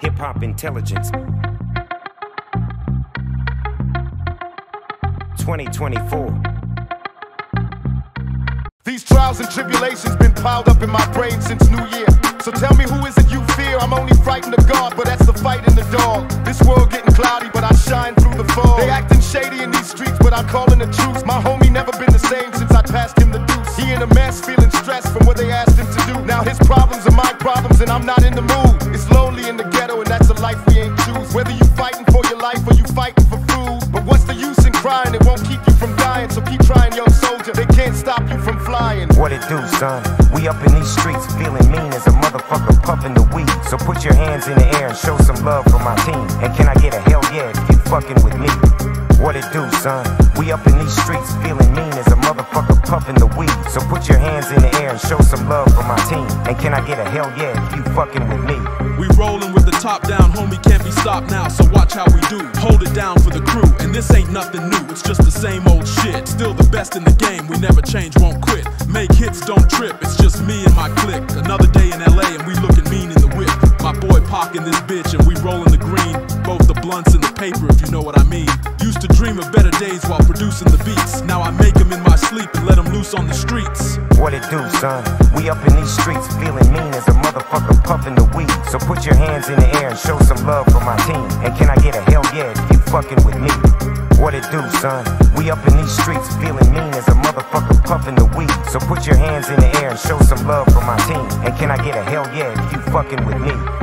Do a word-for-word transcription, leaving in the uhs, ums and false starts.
Hip Hop Intelligence twenty twenty-four. These trials and tribulations been piled up in my brain since New Year. So tell me, who is it you fear? I'm only frightened of God, but that's the fight in the dog. This world getting cloudy, but I shine through the fog. They acting shady in these streets, but I'm calling the truce. My homie never been the same since I passed him the deuce. He in a mess, feeling stressed from what they asked him to do. Now his problems are my problems, and I'm not in the mood. It's lonely in the ghetto, and that's a life we ain't choose. Whether you fighting for your life or you fighting for food, but what's the use in crying? It won't keep you from dying, so keep trying, young soldier. They can't stop you from flying. What it do, son? We up in these streets, feeling mean as a motherfucker puffing the weed. So put your hands in the air and show some love for my team. And can I get a hell yeah if you fucking with me? What it do, son? We up in these streets, feeling mean as a motherfucker puffing the weed. So put your hands in the air and show some love for my team. And can I get a hell yeah if you fucking with me? We rolling with the top down, homie, can't be stopped now. So watch how we do, hold it down for the crew. And this ain't nothing new, it's just the same old shit. Still the best in the game, we never change, won't quit. Make hits, don't trip, it's just me and my clique. Another day in L A and we looking mean in the whip. My boy Pac in this bitch and we rolling the green. Both the blunts and the paper, if you know what I mean. Used to dream of better days while producing the beats. Now I make them in my sleep and let them loose on the streets. What it do, son? We up in these streets, feeling mean as a motherfucker puffing the weed. So put your hands in the air and show some love for my team. And can I get a hell yeah if you fucking with me? What it do, son? We up in these streets, feeling mean as a motherfucker puffing the weed. So put your hands in the air and show some love for my team. And can I get a hell yeah if you fucking with me?